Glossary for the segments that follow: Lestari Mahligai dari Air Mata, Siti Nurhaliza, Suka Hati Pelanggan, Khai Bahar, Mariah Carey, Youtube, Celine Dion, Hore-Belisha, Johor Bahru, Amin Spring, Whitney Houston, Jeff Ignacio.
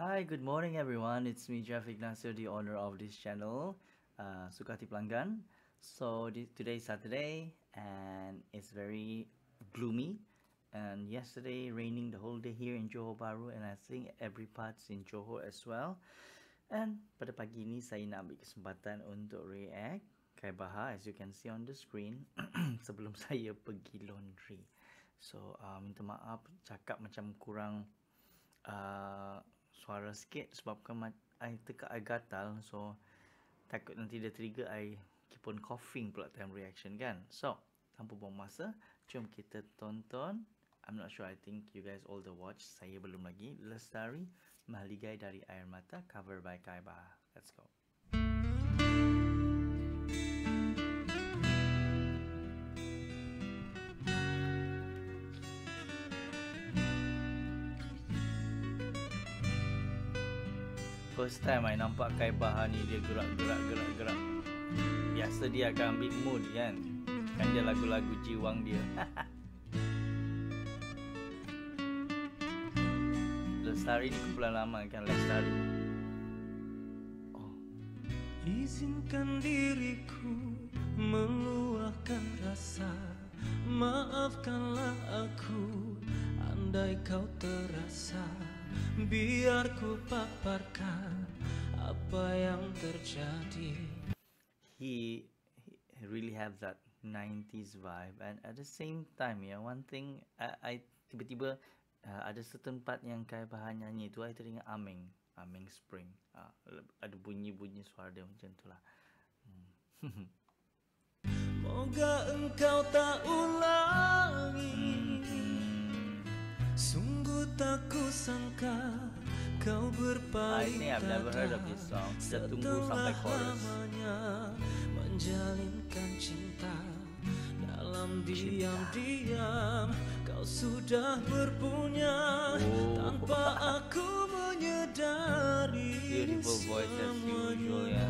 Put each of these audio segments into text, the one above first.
Hi, good morning everyone. It's me, Jeff Ignacio, the owner of this channel, Suka Hati Pelanggan. So today is Saturday and it's very gloomy, and yesterday raining the whole day here in Johor Bahru, and I think every parts in Johor as well. And pada pagi ini saya nak ambil kesempatan untuk react Khai Bahar, as you can see on the screen, sebelum saya pergi laundry. So minta maaf cakap macam kurang suara sikit sebabkan I tekak I gatal, so takut nanti dia trigger I keep on coughing pula time reaction kan. So tanpa buang masa, jom kita tonton. I'm not sure, I think you guys all the watch. Saya belum lagi. Lestari Mahligai dari Air Mata, cover by Khai Bahar. Let's go. First time I nampak Khai Bahar ni, dia gerak. Biasa dia akan ambil mood kan. Kan dia lagu-lagu jiwang dia. Lestari ni kumpulan lama kan, Lestari. Oh. Izinkan diriku meluahkan rasa, maafkanlah aku andai kau terasa. Biar ku paparkan apa yang terjadi. He really have that 90s vibe, and at the same time, yeah, one thing I tiba-tiba ada certain part yang Khai Bahar nyanyi tu, I teringat Amin Spring. Ada bunyi-bunyi suara dia macam tu lah. Moga engkau tak ulangi. Sungguh tak kusangka kau berpaling dada selamanya menjalinkan cinta. Dalam diam-diam kau sudah berpunya tanpa aku menyadari. Beautiful voice as usual ya.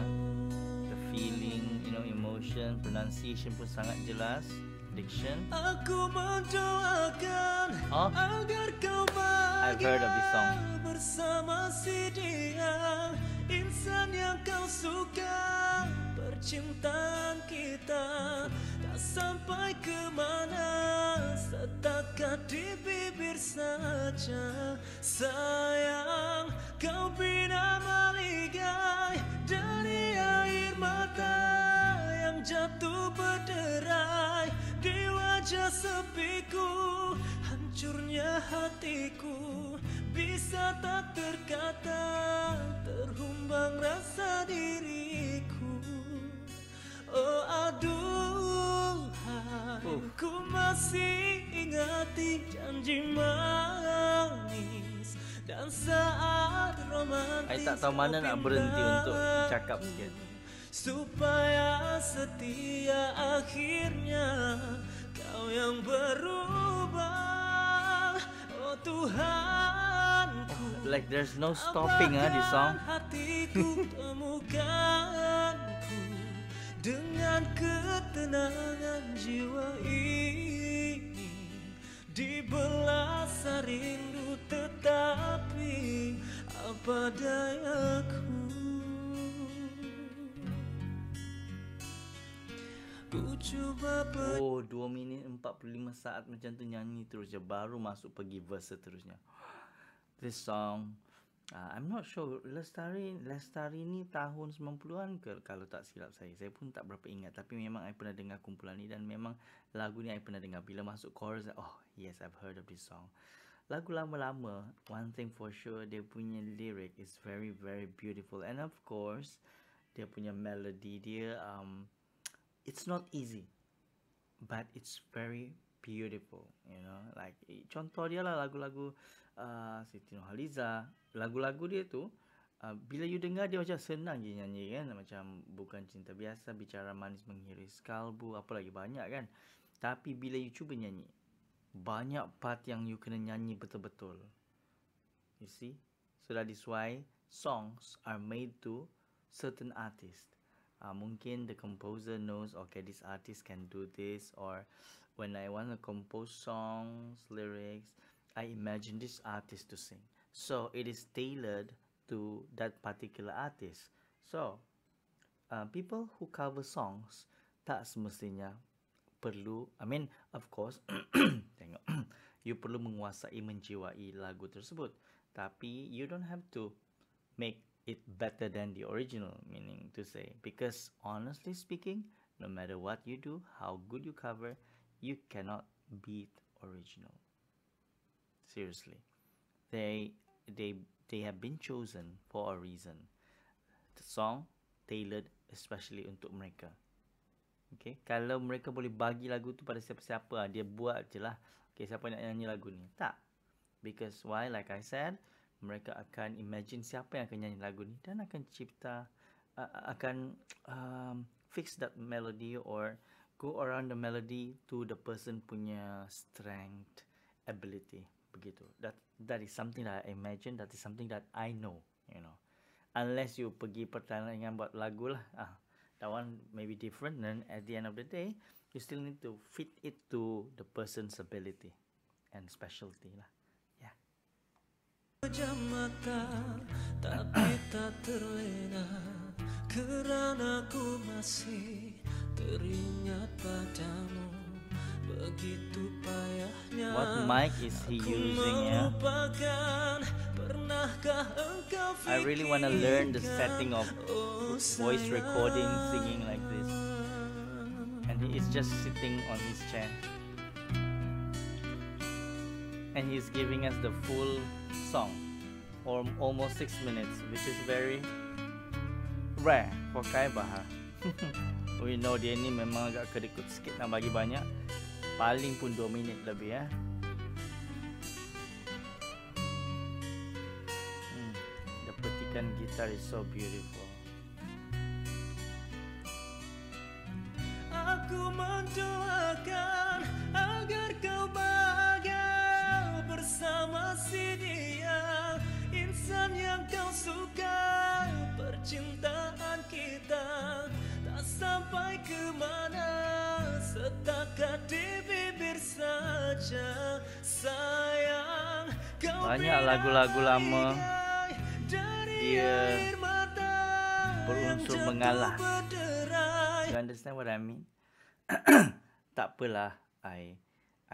The feeling, you know, emotion, pronunciation pun sangat jelas. Diction. Aku mendoakan agar kau bahagia bersama si dia, insan yang kau suka. Percintaan kita tak sampai ke mana, setakat di bibir saja. Sayang, kau bina mahligai dari air mata yang jatuh berderai. Di wajah sepiku, hancurnya hatiku, bisa tak terkata, terhumbang rasa diriku. Oh aduhai, ku masih ingati janji manis dan saat romantis. Saya tak tahu mana nak berhenti untuk cakap sikit. Supaya setia akhirnya kau yang berubah. Oh Tuhanku, like there's no stopping this song. Hatiku temukanku dengan ketenangan jiwa ini, di belasa rindu tetapi apa dayaku. Oh, 2 minit 45 saat macam tu nyanyi terus je, baru masuk pergi verse seterusnya. This song, I'm not sure, Lestari ni tahun 90-an ke kalau tak silap saya. Saya pun tak berapa ingat, tapi memang I pernah dengar kumpulan ni, dan memang lagu ni I pernah dengar. Bila masuk chorus, oh yes, I've heard of this song. Lagu lama-lama, one thing for sure, dia punya lyric is very very beautiful, and of course dia punya melody dia it's not easy, but it's very beautiful, you know. Like contoh dia lah lagu-lagu Siti Nurhaliza, lagu-lagu dia tu bila you dengar dia macam senang je nyanyi kan, macam bukan cinta biasa, bicara manis menghiris kalbu, apa lagi banyak kan. Tapi bila you cuba nyanyi, banyak part yang you kena nyanyi betul-betul. You see, so that is why songs are made to certain artists. Mungkin the composer knows, okay, this artist can do this, or when I want to compose songs, lyrics, I imagine this artist to sing. So it is tailored to that particular artist. So people who cover songs tak semestinya perlu, I mean, of course, tengok, you perlu menguasai, menjiwai lagu tersebut. Tapi you don't have to make it better than the original, meaning to say, because honestly speaking, no matter what you do, how good you cover, you cannot beat original. Seriously, they have been chosen for a reason. The song tailored especially untuk mereka. Okay, kalau mereka boleh bagi lagu tu pada siapa-siapa, dia buat je lah. Okay, siapa nak nyanyi lagu ni? Tak. Because why? Like I said, mereka akan imagine siapa yang akan nyanyi lagu ni dan akan cipta, fix that melody or go around the melody to the person punya strength, ability. Begitu. That is something that I imagine. That is something that I know. You know, unless you pergi pertandingan buat lagu lah. That one may be different, and at the end of the day, you still need to fit it to the person's ability and specialty lah. Yeah. What mic is he using? I really want to learn the setting of voice recording, singing like this. And he is just sitting on his chair. And he's giving us the full song, or almost 6 minutes, which is very rare for Khai Bahar. We know dia ni memang agak kedekut sikit nak bagi banyak. Paling pun 2 minit lebih ya. The petikan gitar is so beautiful. Aku mendoakan agar kau bahagia bersama si dia, insan yang kau suka. Percintaan kita tak sampai ke mana, setakat di bibir saja sayang. Banyak lagu-lagu lama dia berunsur mengalah. You understand what I mean? Tak apalah I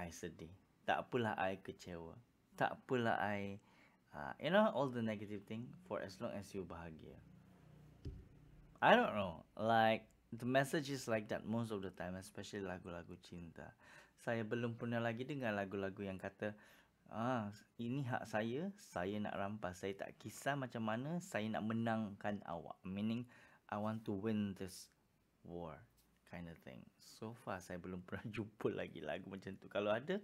sedih, tak apalah I kecewa, tak apalah I you know, all the negative thing, for as long as you bahagia. I don't know, like the message is like that most of the time, especially lagu-lagu cinta. Saya belum pernah lagi dengar lagu-lagu yang kata, ini hak saya nak rampas, saya tak kisah macam mana, saya nak menangkan awak. Meaning, I want to win this war kind of thing. So far, saya belum pernah jumpa lagi lagu macam tu. Kalau ada,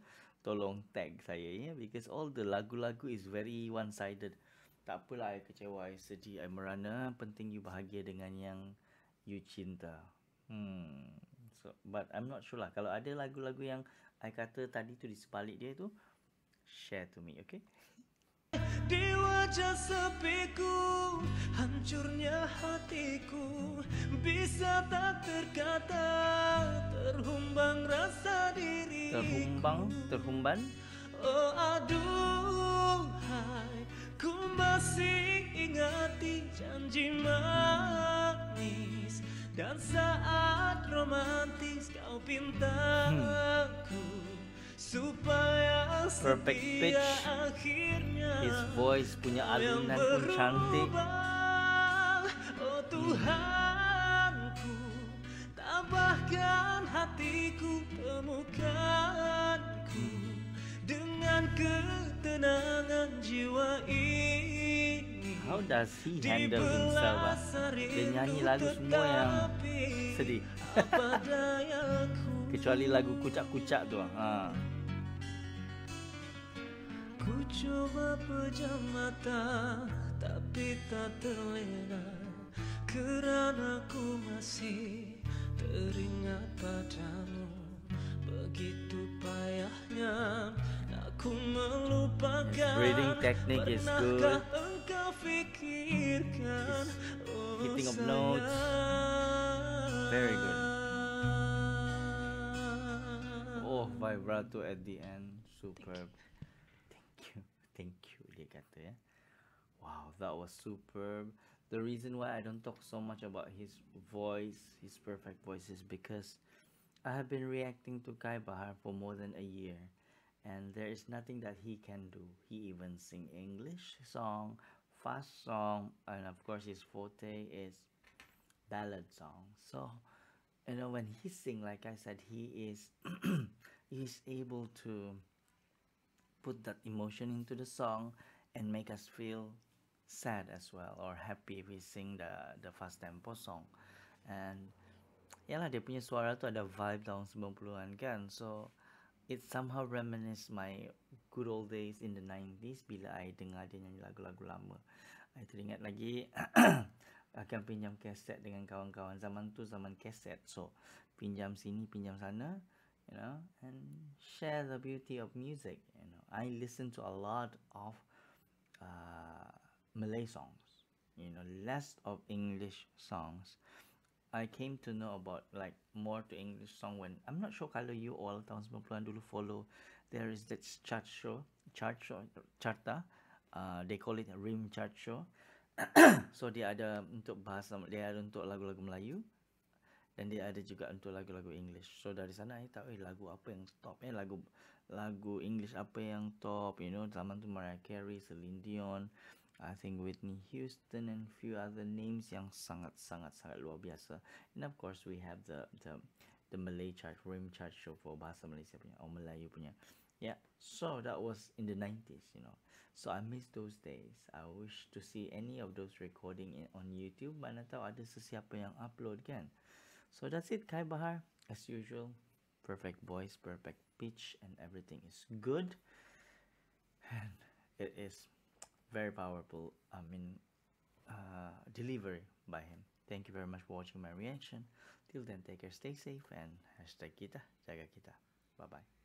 tolong tag saya ya, because all the lagu-lagu is very one-sided. Tak apalah, saya kecewa, saya sedih, saya merana, penting you bahagia dengan yang you cinta. So, but I'm not sure lah. Kalau ada lagu-lagu yang I kata tadi tu di sebalik dia tu, share to me, okay? Di wajah sepiku, hancurnya hatiku, bisa tak terkata, terhumbang rasa diri. Terhumban? Oh aduhai, ku masih ingati janji manis. Dan saat romantis kau pintaku supaya perfect pitch. His voice punya alunan pun cantik. Oh Tuhanku, tambahkan hatiku, temukanku dengan ketenangan jiwa ini. How does he handle himself? Dia nyanyi lagu semua yang sedih. Kecuali lagu kucak-kucak tu. Ku cuba pejam mata, tapi tak terlena, kerana ku masih teringat padamu. Begitu payahnya aku melupakan. Breathing technique is good. Hitting of notes, very good. Oh, vibrato at the end, superb. Thank you, dia kata ya. Wow, that was superb. The reason why I don't talk so much about his voice, his perfect voice, is because I have been reacting to Khai Bahar for more than a year, and there is nothing that he can do. He even sing English song, fast song, and of course his forte is ballad song. So, you know, when he sing, like I said, he is he's able to put that emotion into the song and make us feel sad as well, or happy if we sing the fast tempo song. And yalah, dia punya suara tu ada vibe tahun 90-an kan, so it somehow reminisce my good old days in the 90s bila I dengar dia nyanyi lagu-lagu lama. I teringat lagi akan pinjam kaset dengan kawan-kawan zaman tu, zaman kaset, so pinjam sini pinjam sana, you know, and share the beauty of music, you know. I listen to a lot of Malay songs, you know, less of English songs. I came to know about like more to English song when I'm not sure kalau you all tahun 90-an dulu follow, there is that chart show carta, they call it a rim chart show. So dia ada untuk bahasa, dia ada untuk lagu-lagu Melayu, dan dia ada juga untuk lagu-lagu English. So dari sana saya tahu lagu apa yang top, lagu English apa yang top, you know, zaman tu Mariah Carey, Celine Dion, I think Whitney Houston and few other names yang sangat luar biasa. And of course we have the Malay chart, rim chart show for bahasa Malaysia punya, or Melayu punya. Yeah, so that was in the 90s, you know. So I miss those days. I wish to see any of those recording on YouTube. Mana tahu ada sesiapa yang upload kan. So that's it, Khai Bahar. As usual, perfect voice, perfect pitch, and everything is good. And it is very powerful, I mean, delivery by him. Thank you very much for watching my reaction. Till then, take care, stay safe, and hashtag kita, jaga kita. Bye-bye.